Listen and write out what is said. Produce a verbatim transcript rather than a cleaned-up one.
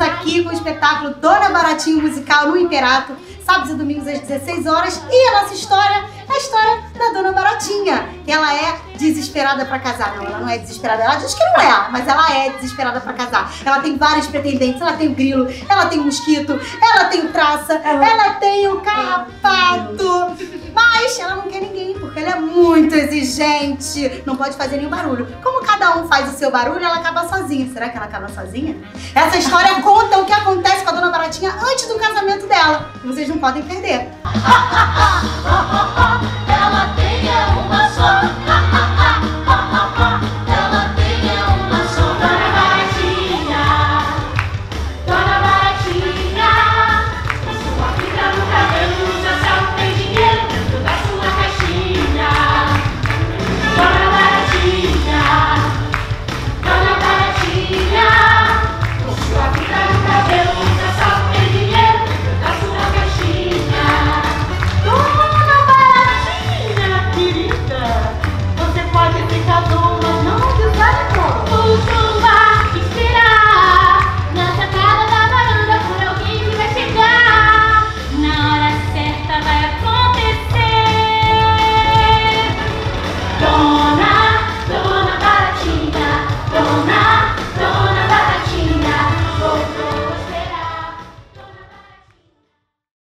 estamos aqui com o espetáculo Dona Baratinha musical no Imperator, sábados e domingos às dezesseis horas. E a nossa história é a história da Dona Baratinha, que ela é desesperada pra casar. Não, ela não é desesperada, ela diz que não é, mas ela é desesperada pra casar. Ela tem vários pretendentes, ela tem o grilo, ela tem o mosquito, ela tem o traça, ela tem o carrapato. Mas ela não quer ninguém, porque ela é muito exigente, não pode fazer nenhum barulho. Como cada um faz o seu barulho, ela acaba sozinha. Será que ela acaba sozinha? Essa história conta o que acontece com a Dona Baratinha antes do casamento dela. Vocês não podem perder. Ela tem uma só